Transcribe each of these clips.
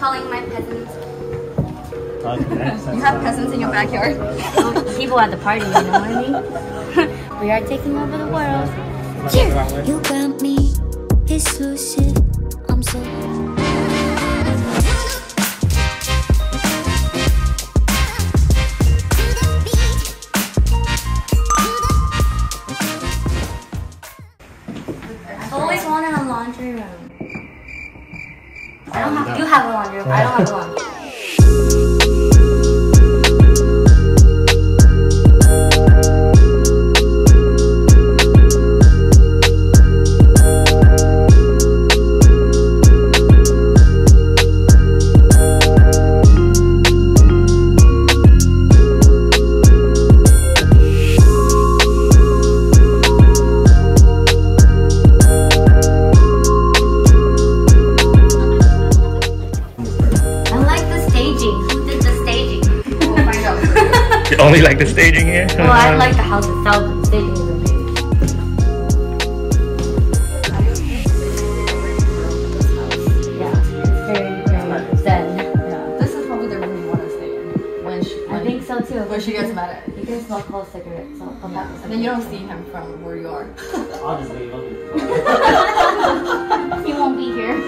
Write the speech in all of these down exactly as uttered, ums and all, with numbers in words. calling my peasants. You have peasants in your backyard. People at the party, you know what I mean? We are taking over the world. Cheers! You got me, it's sushi, I'm so... I've always wanted a laundry room. I don't have, you have a laundry room, I don't have a laundry room. You only like the staging here? Well, I like the house itself, but the staging is amazing. Yeah, it's very, very zen. Yeah. This is probably the room you want to stay in. When she, when I think so too. When she gets mad at it. You can smell cold cigarettes, so I'll come back with cigarettes. And then you don't see him from where you are. I'll just leave him. He won't be here.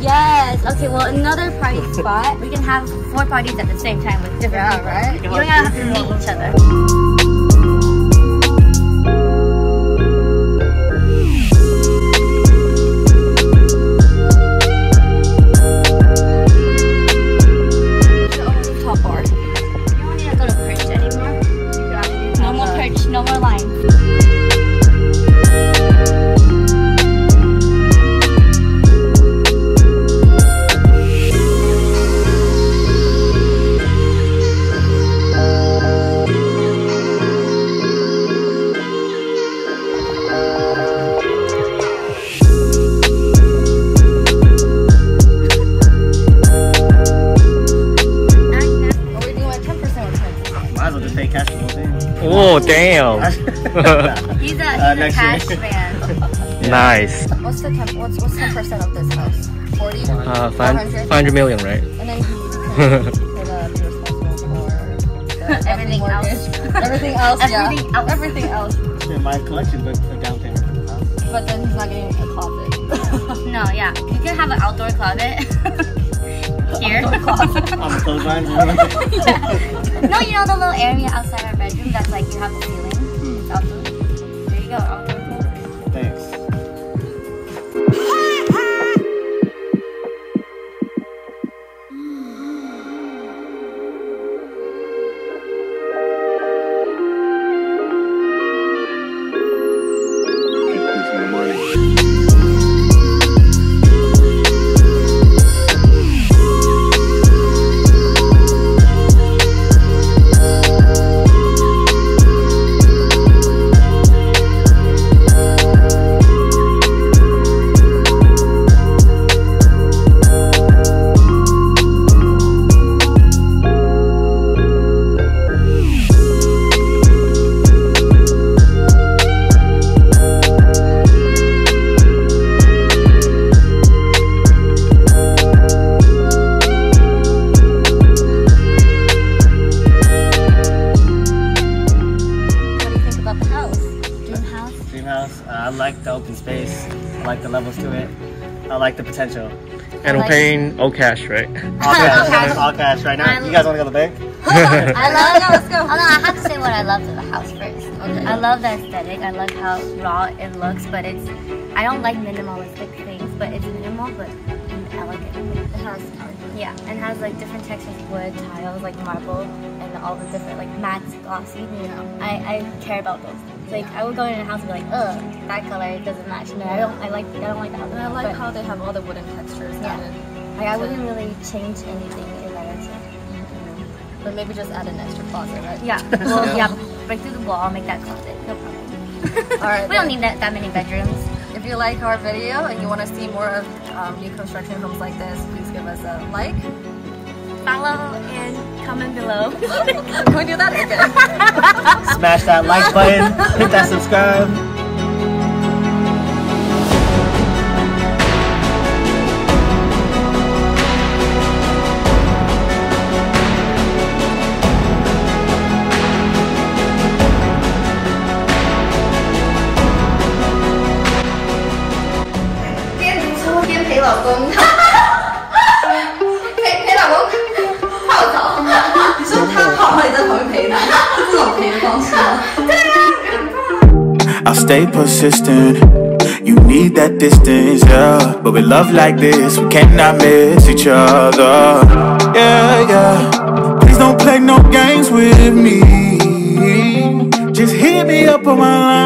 Yes, okay, well, another party spot. We can have four parties at the same time with different yeah, people. Right? You, you don't have to meet each other. It's only top bar. You don't need to go to Perch anymore. Exactly. No more Perch, no more line. Oh damn! He's a, he's uh, a cash man. Nice. What's the ten, what's what's ten percent of this house? Forty. Uh, five hundred million, right? And then you can be responsible for everything else. Everything else, yeah. Everything else. Everything else. Shit, my collection, but a down payment for the house. But then he's not getting a closet. No, yeah, you can have an outdoor closet. Here. On the clothesline. Yeah. No, you know the little area outside our bedroom that's like you have the ceiling. Mm. It's outdoor. There you go. Outdoor clothes. Thanks. Space. I like the levels to it. I like the potential. And we're paying all cash, right? All cash. cash. All cash right now. You guys want to go to the bank? I love it. Let's go. Hold on, I have to say what I love to the house first. Okay. I love the aesthetic. I love how raw it looks, but it's. I don't like minimalistic things, but it's minimal but elegant. It has. Yeah, and has like different textures, wood, tiles, like marble, and all the different like mattes, glossy. You know, I I care about those things. Like I would go in a house and be like, ugh, that color doesn't match. No, I don't. I like. I don't like that. And I like but, how they have all the wooden textures. Yeah. Added. Like I wouldn't really change anything in that answer. Mm -hmm. But maybe just add an extra closet, right? Yeah. Well, yeah. yeah. Break through the wall, make that closet. No problem. All right. We then. don't need that that many bedrooms. If you like our video and you want to see more of um, new construction homes like this, please give us a like, follow, and comment below. Can we do that again? Smash that like button, hit that subscribe. I stay persistent, you need that distance, yeah. But with love like this, we cannot miss each other. Yeah, yeah. Please don't play no games with me. Just hit me up on my line.